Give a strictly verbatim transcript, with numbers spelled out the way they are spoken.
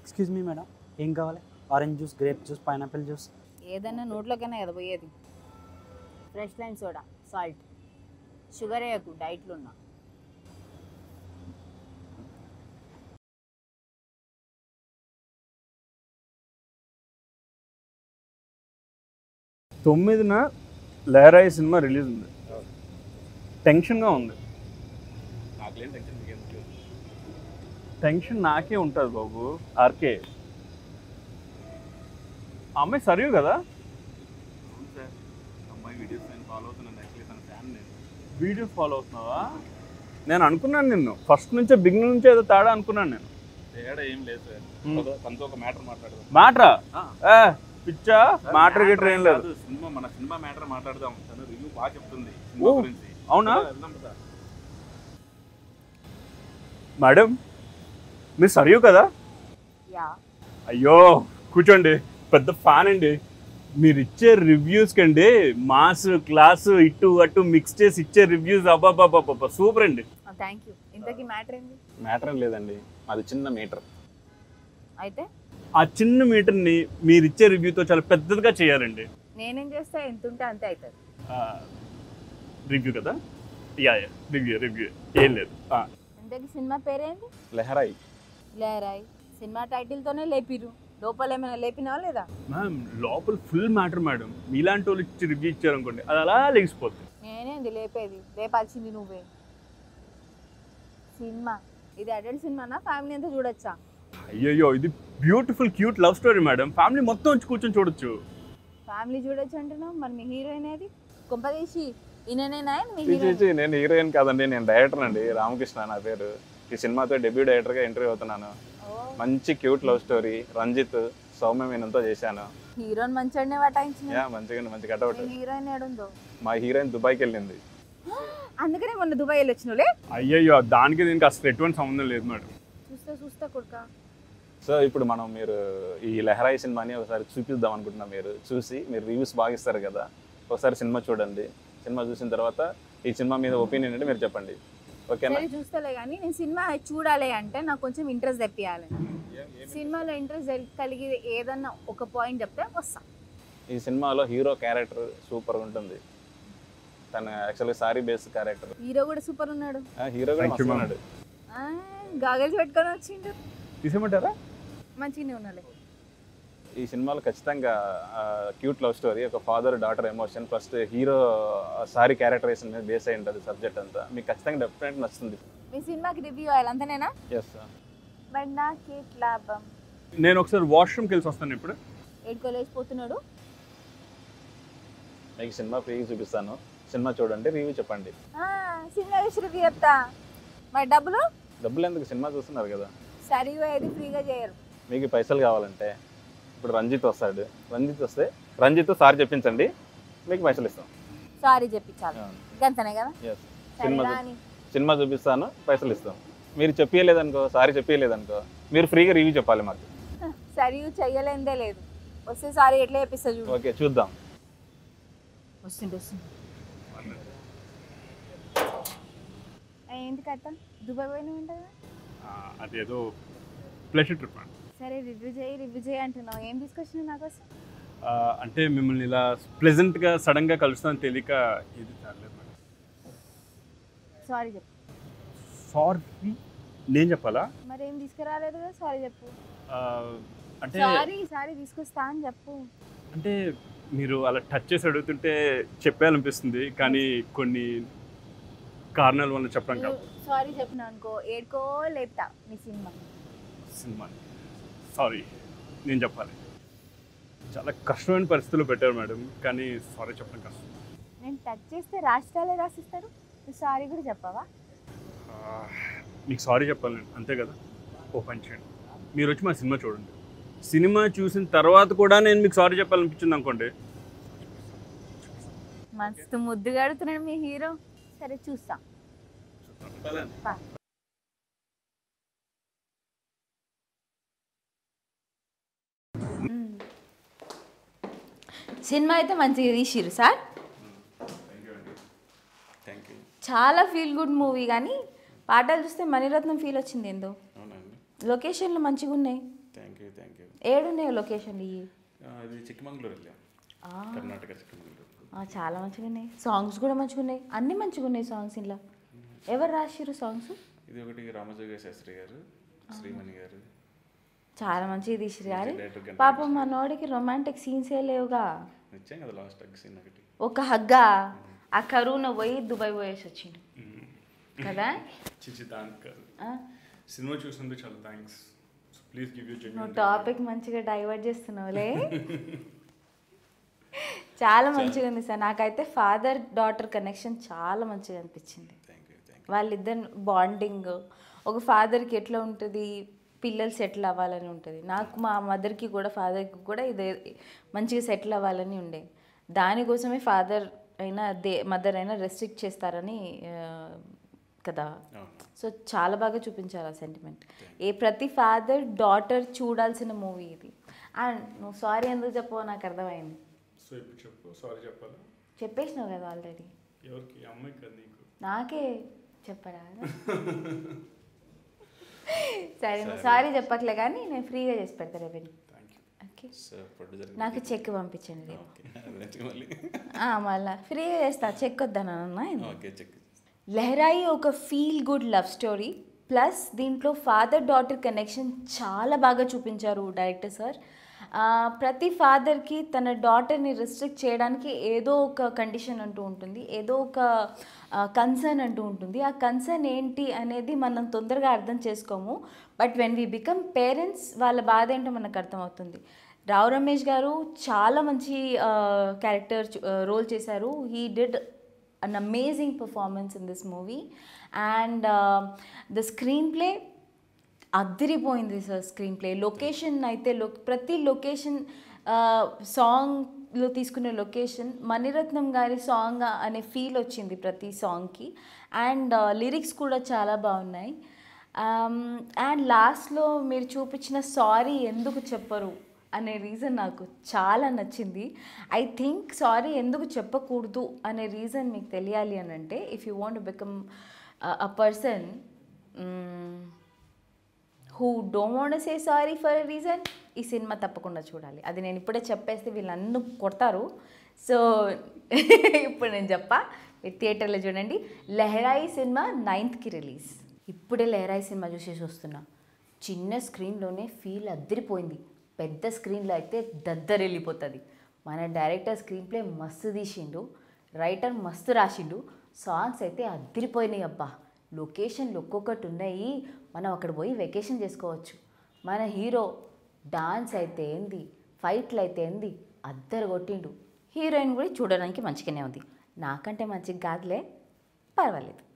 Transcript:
Excuse me, madam. Em kavale? Orange juice, grape juice, pineapple juice. ఏదైనా నోట్లోకైనా కదా పోయేది. Fresh lime soda, salt. Sugar ఏకు diet లో ఉన్నా. తొమ్మిదిన లహరాయి సినిమా రిలీజ్ ఉంది. టెన్షన్ గా ఉంది. నాకేం టెన్షన్ లేదు. టెన్షన్ నాకే ఉంటది బాబు. ఆర్కే అమ్మాయి సరియు కదా? అవును సార్. అమ్మాయి వీడియోస్ నేను ఫాలో అవుతున్నాను. యాక్చువల్లీ తన ఫ్యాన్ నేను. వీడియో ఫాలో అవుతున్నావా? నేను అనుకున్నాను నిన్ను. ఫస్ట్ నుంచే బిగినింగ్ నుంచే ఏదో తేడా అనుకున్నాను నేను. తేడా ఏం లేదు సార్. తనతో ఒక మ్యాటర్ మాట్లాడదాం. మ్యాటరా? ఏ పిచ్చా మ్యాటర్ కి ట్రైన్ లేదు. సినిమా మన సినిమా మ్యాటర్ మాట్లాడదాం. తన రివ్యూ బాగా చెప్తుంది సినిమా గురించి. అవునా? మేడం మీరు సరియు కదా? యా. అయ్యో కూర్చోండి. పెద్ద ఫ్యాన్ అండి. మీరు ఇచ్చే రివ్యూస్ కండి మాస్ క్లాస్ ఇటు అటు మిక్స్ చేసి ఇచ్చే రివ్యూస్ అబ్బాబ్బా సూపర్ అండి. Thank you. ఇంతకీ మ్యాటర్ ఏంది? మ్యాటర్ లేదండి, అది చిన్న మీటర్. అయితే ఆ చిన్న మీటర్ ని మీరు ఇచ్చే రివ్యూతో చాలా పెద్దదిగా చేయాలండి. నేనేం చేస్తా, ఎంత ఉంటే అంతే అవుతుంది. రివ్యూ కదా? యా యా రివ్యూ రివ్యూ ఏం లేదు. ఇంతకీ సినిమా పేరేంది? లహరాయి. లహరాయి సినిమా టైటిల్ తోనే లేపిరు. లోపల ఏమైనా లేపినా లేదా? మ్యామ్ లోపల ఫుల్ మ్యాటర్ మేడం. మీలాంటి వాళ్ళు ఇచ్చి రివ్యూ ఇచ్చారనుకోండి అది అలా లేచిపోతుంది. నేనేంది లేపేది, లేపాల్సింది నువ్వే. సినిమా ఇది అడల్ట్ సినిమానా? ఫ్యామిలీ అంతా చూడొచ్చా? అయ్యో ఇది beautiful cute love story madam. Family మొత్తం వచ్చి కూర్చొని చూడొచ్చు. ఫ్యామిలీ చూడొచ్చు అంటున్నావు, మరి మీ హీరోయిన్ ఏది? కొంపదీసి ఈయననేనా మీ హీరోయిన్? నేను హీరోయిన్ కాదండి, నేను డైరెక్టర్ అండి. రామకృష్ణ నా పేరు. ఈ సినిమాతో డెబ్యూ డైరెక్టర్ గా ఎంట్రీ అవుతున్నాను. మంచి క్యూట్ లవ్ స్టోరీ. రంజిత్ సౌమ్యమేనంతో చేశాను. హీరోయిన్ మంచిగానే వటాయించింది. యా మంచిగానే, మంచి కటౌట్. హీరోయిన్ ఎక్కడ ఉందో? మా హీరోయిన్ దుబాయ్కి వెళ్ళింది. అందుకనే మొన్న దుబాయ్ వెళ్ళొచ్చినోలే. అయ్యయ్యో దానికి దీనికి అసలు ఎటువంటి సంబంధం లేదు మేడం. చూస్తా చూస్తా కొడుకా. సో ఇప్పుడు మనం మీరు ఈ లహరాయి సినిమాని ఒకసారి చూపిద్దాం అనుకుంటున్నాం. మీరు చూసి మీరు రివ్యూస్ బాగా ఇస్తారు కదా, ఒకసారి సినిమా చూడండి. సినిమా చూసిన తర్వాత ఈ సినిమా మీద ఒపీనియన్ అంటే మీరు చెప్పండి. ఓకేనా? చూస్తలే కానీ నేను సినిమా చూడాలి అంటే నాకు కొంచెం ఇంట్రెస్ట్ తెప్పియాలి. సినిమాలో ఇంట్రెస్ట్ కలిగి ఏదన్నా ఒక పాయింట్ చెప్తే వస్తా. ఈ సినిమాలో హీరో క్యారెక్టర్ సూపర్ ఉంటుంది. తన actually sorry base character. Hero కూడా సూపర్ ఉన్నాడు. హీరో కూడా మంచిగా ఉన్నాడు. గాగల్స్ పెట్టుకొని వచ్చిండు. తీసేమంటారా? మంచిగానే ఉన్నాడు. ఈ సినిమాలో ఖచ్చితంగా క్యూట్ లవ్ స్టోరీ, ఒక father daughter emotion, plus hero sorry characterization మీద బేస్ అయి ఉంటుంది సబ్జెక్ట్ అంతా. మీకు ఖచ్చితంగా డెఫినెట్ నచ్చుతుంది. మీ సినిమాకి రివ్యూ అయ్యాలంతేనా? Yes sir. బట్ నాకు ఇట్లా నేను ఒకసారి వాష్రూమ్కి వెళ్ళి వస్తాను. ఇప్పుడు ఎక్కడికి వెళ్ళిపోతున్నాడు? మీకు సినిమా ఫ్రీ చూపిస్తాను. సినిమా చూడండి, రివ్యూ చెప్పండి. సినిమా చూసి రివ్యూ చెప్తా. మరి డబ్బులు? డబ్బులు ఎందుకు, సినిమా చూస్తున్నారు కదా. సరే ఏది ఫ్రీగా చేయరు. మీకు పైసలు కావాలంటే ఇప్పుడు రంజిత్ వస్తాడు. రంజిత్ వస్తే రంజిత్ సారీ చెప్పించండి, మీకు పైసలు ఇస్తాం. సారీ చెప్పించాలి గంతనే కదా? ఎస్. సినిమా సినిమా చూపిస్తాను, పైసలు ఇస్తాం. మీరు చెప్పలేదనుకో, సారీ చెప్పలేదనుకో, మీరు ఫ్రీగా రివ్యూ చెప్పాలి మాకు. సరియు చేయలేందే లేదు. వస్తే సారీ ఎట్లా చెప్పిస్తా చూడు. ఓకే చూద్దాం. వస్తుంది వస్తుంది. ఏంటి కట్ట దుబాయ్ పోయినా ఉంటుంది? అదేదో ప్లేషర్ ట్రిప్. సరే రివ్యూ చేయి, రివ్యూ చేయి అంటున్నావు. ఏం తీసుకొచ్చినావు నాకోసం? అంటే మిమ్మల్ని ఇలా ప్లెజెంట్గా సడన్గా కలుస్తాను తెలియక ఏది చాలేదు మేడం. సారీ చెప్పు. సారీ నేను చెప్పాలా? మరి ఏం తీసుకురాలేదు కదా, సారీ చెప్పు. అంటే సారీ సారీ తీసుకొస్తా అని చెప్పు. అంటే మీరు అలా టచ్ చేసి అడుగుతుంటే చెప్పాలనిపిస్తుంది, కానీ కొన్ని కారణాల వల్ల చెప్పడం కాదు. సారీ చెప్పినా అనుకో ఏడుకో లేపుతా. మీ సినిమా సినిమా సారీ నేను చెప్పాలి. చాలా కష్టమైన పరిస్థితులు పెట్టారు మేడం, కానీ సారీ చెప్పడం కష్టం. నేను టచ్ చేస్తే రాష్ట్రాలే రాసిస్తారు, సారీ కూడా చెప్పవా? మీకు సారీ చెప్పాలి అంతే కదా. ఓ పని చేయండి, మీరు వచ్చి మా సినిమా చూడండి. సినిమా చూసిన తర్వాత కూడా నేను మీకు సారీ చెప్పాలనిపించింది అనుకోండి. మస్తు ముద్దుగా అడుగుతున్నాడు మీ హీరో. సరే చూస్తాం. సినిమా అయితే మంచిగా తీసిరు సార్. చాలా ఫీల్ గుడ్ మూవీ. కానీ పాటలు చూస్తే మణిరత్నం ఫీల్ వచ్చింది ఏందో. లొకేషన్లు మంచిగా ఉన్నాయి. thank you. Where location you? Uh, Chikki Mangalore. Ah. Karnataka Chikki Mangalore. Ah, chala manchugunnayi. Songs kuda manchugunnayi. Anni manchugunnayi songs illa. Evaru raasiru songs? Idi okati Ramesh garu, Sri Mani garu. Chala manchi idi Sri garu. Papa manodiki romantic scenes e levuga. Nichanga the last hug scene okati. Oka hugga. Aa karuna voyi Dubai voyesi vachindi. Kada? Chichi danka. Ah. Cinema chusinadu chala thanks. So please give your genuine. No topic manchiga divert chestunnavale. చాలా మంచిగా ఉంది sir నాకైతే father daughter connection చాలా మంచిగా అనిపిస్తుంది వాళ్ళిద్దరు bonding ఒక ఫాదర్కి ఎట్లా ఉంటుంది పిల్లలు సెటిల్ అవ్వాలని ఉంటుంది నాకు మా మదర్కి కూడా ఫాదర్కి కూడా ఇదే మంచిగా సెటిల్ అవ్వాలని ఉండే దానికోసమే ఫాదర్ అయినా మదర్ అయినా రెస్ట్రిక్ట్ చేస్తారని కదా సో చాలా బాగా చూపించారు ఆ సెంటిమెంట్ ఏ ప్రతి ఫాదర్ డాటర్ చూడాల్సిన మూవీ ఇది అండ్ నువ్వు సారీ ఎందుకు చెప్పవో నాకు అర్థమైంది So, sorry, Japala. Cheppesh no gada already. Your ki amma karni ko. Naake cheppara. Sorry, no sorry Japak lagani na free ga jes perta reveni. Thank you. Okay. Sir, producer. Naake check vampichandi. Okay. Ah, malla free ga chesta check kodana nanna. Okay, check. Leharaayi oka feel good love story plus deentlo father daughter connection chaala baga chupincharu director sir. ప్రతి ఫాదర్కి తన డాటర్ని restrict చేయడానికి ఏదో ఒక condition అంటూ ఉంటుంది ఏదో ఒక కన్సర్న్ అంటూ ఉంటుంది ఆ కన్సర్న్ ఏంటి అనేది మనం తొందరగా అర్థం చేసుకోము but when we become parents వాళ్ళ బాధ ఏంటో మనకు అర్థమవుతుంది రావు రమేష్ గారు చాలా మంచి క్యారెక్టర్ రోల్ చేశారు he did an amazing performance in this movie and the screenplay అదిరిపోయింది సార్ స్క్రీన్ ప్లే లొకేషన్ అయితే లో ప్రతి లొకేషన్ సాంగ్లో తీసుకునే లొకేషన్ మణిరత్నం గారి సాంగ్ అనే ఫీల్ వచ్చింది ప్రతి సాంగ్కి అండ్ లిరిక్స్ కూడా చాలా బాగున్నాయి అండ్ లాస్ట్లో మీరు చూపించిన సారీ ఎందుకు చెప్పరు అనే రీజన్ నాకు చాలా నచ్చింది ఐ థింక్ సారీ ఎందుకు చెప్పకూడదు అనే రీజన్ మీకు తెలియాలి అని అంటే if you want to become a person who don't want to say sorry for a reason, ఈ సినిమా తప్పకుండా చూడాలి అది నేను ఇప్పుడే చెప్పేస్తే వీళ్ళు నన్ను కొడతారు సో ఇప్పుడు నేను చెప్పా మీరు థియేటర్లో చూడండి లెహరాయి సినిమా నైన్త్కి రిలీజ్ ఇప్పుడే లెహరాయి సినిమా చూసేసి వస్తున్నా చిన్న స్క్రీన్లోనే ఫీల్ అద్దరిపోయింది పెద్ద స్క్రీన్లో అయితే దద్దరు వెళ్ళిపోతుంది మన డైరెక్టర్ స్క్రీన్ ప్లే మస్తు తీసిండు రైటర్ మస్తు రాసిండు సాంగ్స్ అయితే అద్దరిపోయినాయి అబ్బా లొకేషన్లు ఒక్కొక్కటి ఉన్నాయి మనం అక్కడ పోయి వెకేషన్ చేసుకోవచ్చు మన హీరో డాన్స్ అయితే ఏంది ఫైట్లు అయితే ఏంది అద్దరు కొట్టిండు హీరోయిన్ కూడా చూడడానికి మంచిగానే ఉంది నాకంటే మంచిగా కాదులే పర్వాలేదు